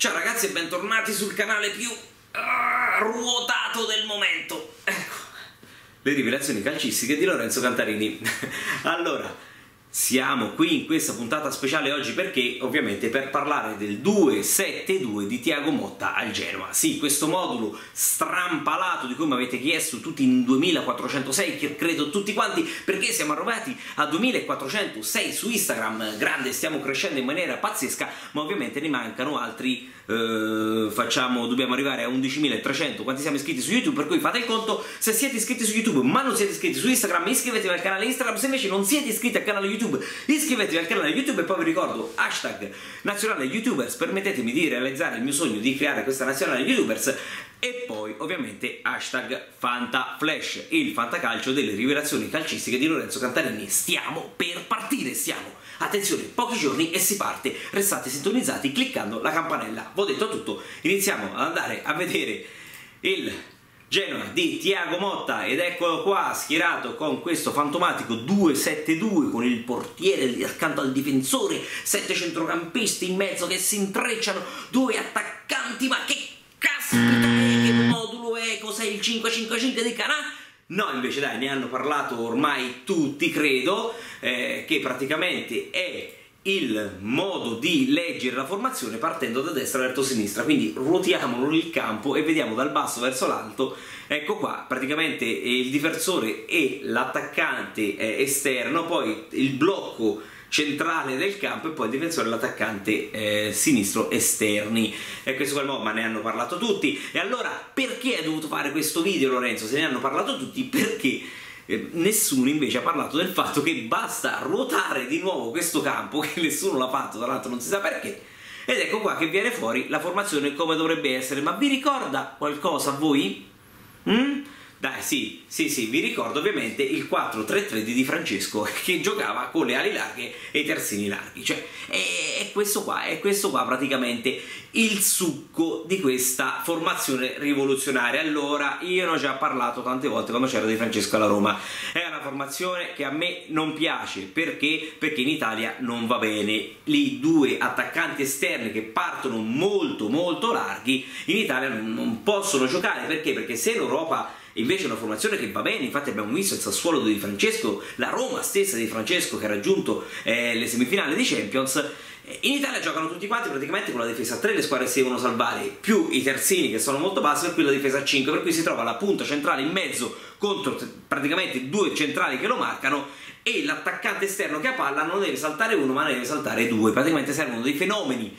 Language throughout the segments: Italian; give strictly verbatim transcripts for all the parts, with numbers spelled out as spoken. Ciao ragazzi e bentornati sul canale più ah, ruotato del momento. Ecco, le rivelazioni calcistiche di Lorenzo Cantarini. Allora, siamo qui in questa puntata speciale oggi perché, ovviamente, per parlare del due sette due di Thiago Motta al Genoa. Sì, questo modulo strampalato di cui mi avete chiesto tutti in duemilaquattrocentosei, credo tutti quanti, perché siamo arrivati a duemilaquattrocentosei su Instagram. Grande, stiamo crescendo in maniera pazzesca, ma ovviamente ne mancano altri... Uh, facciamo, dobbiamo arrivare a undicimilatrecento quanti siamo iscritti su YouTube, per cui fate il conto. Se siete iscritti su YouTube ma non siete iscritti su Instagram, iscrivetevi al canale Instagram. Se invece non siete iscritti al canale YouTube, iscrivetevi al canale YouTube. E poi vi ricordo, hashtag nazionale youtubers, permettetemi di realizzare il mio sogno di creare questa nazionale youtubers. E poi ovviamente hashtag FantaFlash, il fantacalcio delle rivelazioni calcistiche di Lorenzo Cantarini. Stiamo per partire, stiamo, attenzione, pochi giorni e si parte, restate sintonizzati cliccando la campanella. Ho detto tutto, iniziamo ad andare a vedere il Genoa di Thiago Motta ed eccolo qua schierato con questo fantomatico due sette due con il portiere accanto al difensore, sette centrocampisti in mezzo che si intrecciano, due attaccanti, ma che caspita è, che modulo è, cos'è il cinque cinque cinque di Canà? No, invece dai, ne hanno parlato ormai tutti, credo, eh, che praticamente è il modo di leggere la formazione partendo da destra verso sinistra, quindi ruotiamolo il campo e vediamo dal basso verso l'alto. Ecco qua, praticamente il difensore e l'attaccante eh, esterno, poi il blocco centrale del campo e poi il difensore e l'attaccante eh, sinistro esterni. E questo qua è il modo, ma ne hanno parlato tutti. E allora perché hai dovuto fare questo video, Lorenzo, se ne hanno parlato tutti? Perché nessuno invece ha parlato del fatto che basta ruotare di nuovo questo campo, che nessuno l'ha fatto, tra l'altro non si sa perché, ed ecco qua che viene fuori la formazione come dovrebbe essere. Ma vi ricorda qualcosa a voi? Mm? Dai, sì, sì, sì, vi ricordo ovviamente il quattro tre tre di Di Francesco, che giocava con le ali larghe e i terzini larghi, cioè è questo qua, è questo qua praticamente il succo di questa formazione rivoluzionaria. Allora, io ne ho già parlato tante volte quando c'era Di Francesco alla Roma, è una formazione che a me non piace, perché? Perché in Italia non va bene, lì due attaccanti esterni che partono molto molto larghi, in Italia non possono giocare, perché? Perché se in Europa... invece è una formazione che va bene, infatti abbiamo visto il Sassuolo di Di Francesco, la Roma stessa di Di Francesco che ha raggiunto eh, le semifinali di Champions. In Italia giocano tutti quanti praticamente con la difesa a tre, le squadre si devono salvare, più i terzini che sono molto bassi, per cui la difesa a cinque, per cui si trova la punta centrale in mezzo contro praticamente due centrali che lo marcano, e l'attaccante esterno che ha palla non deve saltare uno ma ne deve saltare due. Praticamente servono dei fenomeni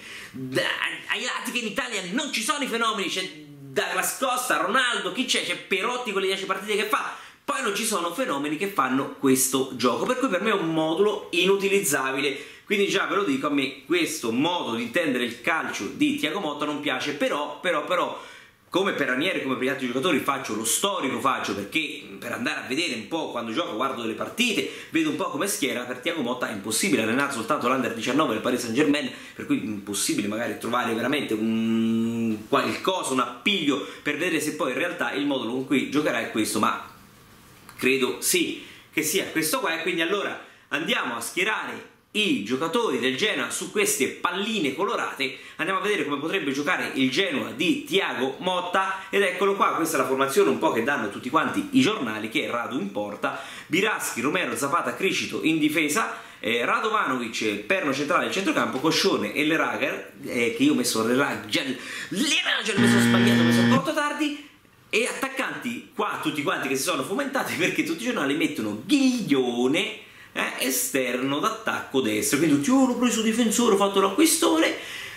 ai lati, che in Italia non ci sono i fenomeni, c'è da Glass-Costa, Ronaldo, chi c'è? C'è Perotti con le dieci partite che fa, poi non ci sono fenomeni che fanno questo gioco, per cui per me è un modulo inutilizzabile. Quindi già ve lo dico, a me questo modo di intendere il calcio di Thiago Motta non piace, però, però, però, come per Ranieri, come per gli altri giocatori, faccio lo storico, faccio perché per andare a vedere un po' quando gioco, guardo delle partite, vedo un po' come schiera. Per Thiago Motta è impossibile allenare soltanto l'Under diciannove del Paris Saint-Germain, per cui è impossibile magari trovare veramente un qualcosa, un appiglio per vedere se poi in realtà il modulo con cui giocherà è questo, ma credo sì che sia questo qua. E quindi allora andiamo a schierare i giocatori del Genoa su queste palline colorate, andiamo a vedere come potrebbe giocare il Genoa di Thiago Motta. Ed eccolo qua, questa è la formazione un po' che danno tutti quanti i giornali, che è Radu in porta, Biraschi, Romero, Zapata, Criscito in difesa, eh, Radovanovic perno centrale al centrocampo, Schone e Lerager, eh, che io ho messo Lerager, Lerager mi sono sbagliato, mi sono accorto tardi. E attaccanti qua tutti quanti che si sono fomentati, perché tutti i giornali mettono Ghiglione Eh, esterno d'attacco destro, quindi tutti, oh, l'ho preso difensore, ho fatto l'acquistone.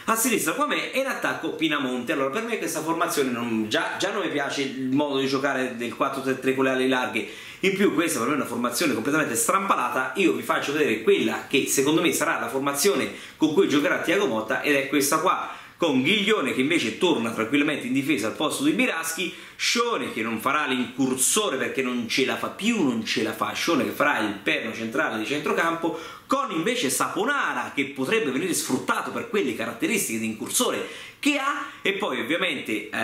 A sinistra Kwame e in attacco Pinamonti. Allora per me questa formazione non, già, già non mi piace il modo di giocare del quattro tre tre con le ali larghe, in più questa per me è una formazione completamente strampalata. Io vi faccio vedere quella che secondo me sarà la formazione con cui giocherà Thiago Motta, ed è questa qua, con Ghiglione che invece torna tranquillamente in difesa al posto di Biraschi, Schone che non farà l'incursore perché non ce la fa più, non ce la fa, Schone che farà il perno centrale di centrocampo, con invece Saponara che potrebbe venire sfruttato per quelle caratteristiche di incursore che ha, e poi ovviamente eh,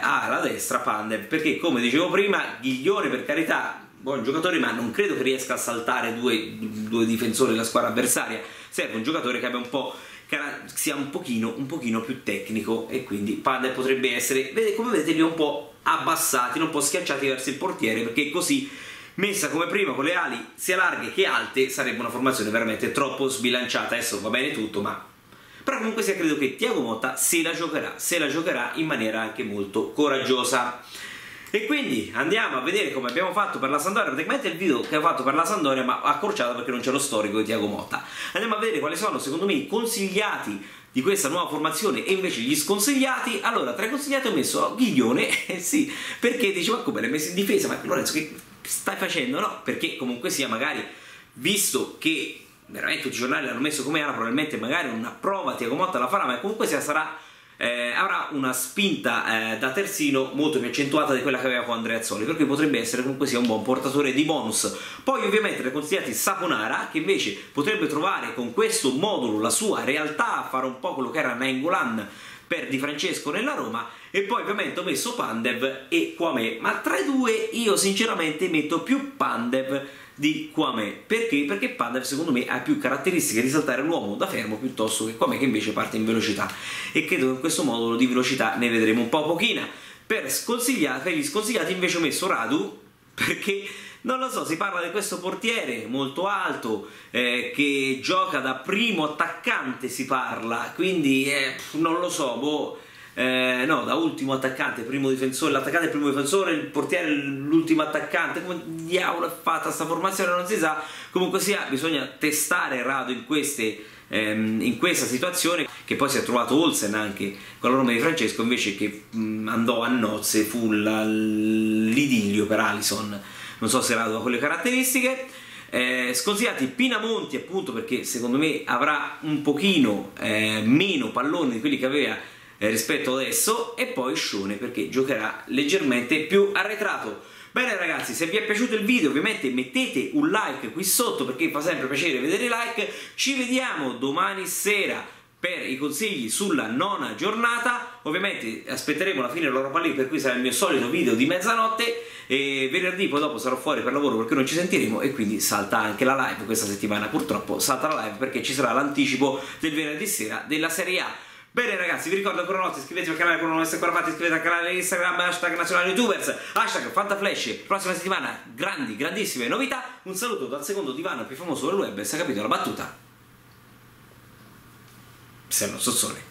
ha alla destra Pandev, perché come dicevo prima Ghiglione, per carità, buon giocatore, ma non credo che riesca a saltare due, due difensori della squadra avversaria. Serve un giocatore che abbia un po' sia un pochino, un pochino più tecnico, e quindi Pandev potrebbe essere, come vedete, lì un po' abbassati, un po' schiacciati verso il portiere, perché così messa come prima con le ali sia larghe che alte sarebbe una formazione veramente troppo sbilanciata. Adesso va bene tutto, ma però comunque sia, credo che Thiago Motta se la giocherà, se la giocherà in maniera anche molto coraggiosa. E quindi andiamo a vedere come abbiamo fatto per la Sampdoria, praticamente il video che ho fatto per la Sampdoria ma accorciato perché non c'è lo storico di Thiago Motta. Andiamo a vedere quali sono secondo me i consigliati di questa nuova formazione e invece gli sconsigliati. Allora, tra i consigliati ho messo Ghiglione, eh sì, perché dice ma come l'hai messo in difesa, ma Lorenzo che stai facendo, no? Perché comunque sia, magari visto che veramente tutti i giornali l'hanno messo come era, probabilmente magari una prova Thiago Motta la farà, ma comunque sia sarà, eh, avrà una spinta eh, da terzino molto più accentuata di quella che aveva con Andrea Azzoli, per cui potrebbe essere comunque sia un buon portatore di bonus. Poi ovviamente tra i consigliati Saponara, che invece potrebbe trovare con questo modulo la sua realtà, a fare un po' quello che era Nainggolan per Di Francesco nella Roma. E poi ovviamente ho messo Pandev e Kwame, ma tra i due io sinceramente metto più Pandev di Kwame. Perché? Perché Pandev secondo me ha più caratteristiche di saltare l'uomo da fermo piuttosto che Kwame, che invece parte in velocità, e credo che in questo modulo di velocità ne vedremo un po' pochina. Per, per gli sconsigliati invece ho messo Radu, perché non lo so, si parla di questo portiere molto alto eh, che gioca da primo attaccante, si parla, quindi eh, non lo so, boh, eh, no, da ultimo attaccante, primo difensore, l'attaccante è il primo difensore, il portiere l'ultimo attaccante, come diavolo è fatta sta formazione non si sa. Comunque sia, bisogna testare Radu in queste... in questa situazione, che poi si è trovato Olsen anche con la Roma di Francesco, invece che andò a nozze, fu l'idillio per Alisson, non so se Radu ha quelle caratteristiche. Eh, sconsigliati Pinamonti, appunto, perché secondo me avrà un pochino eh, meno palloni di quelli che aveva eh, rispetto adesso, e poi Schone, perché giocherà leggermente più arretrato. Bene ragazzi, se vi è piaciuto il video ovviamente mettete un like qui sotto, perché fa sempre piacere vedere i like. Ci vediamo domani sera per i consigli sulla nona giornata. Ovviamente aspetteremo la fine dell'Europa League, per cui sarà il mio solito video di mezzanotte, e venerdì poi dopo sarò fuori per lavoro perché non ci sentiremo, e quindi salta anche la live questa settimana, purtroppo salta la live perché ci sarà l'anticipo del venerdì sera della Serie A. Bene ragazzi, vi ricordo ancora una volta, iscrivetevi al canale se non l'avete ancora fatto, iscrivetevi al canale Instagram, hashtag nazionale youtubers, hashtag FantaFlash. Prossima settimana grandi, grandissime novità. Un saluto dal secondo divano più famoso del web, se ha capito la battuta sembra un sozzone.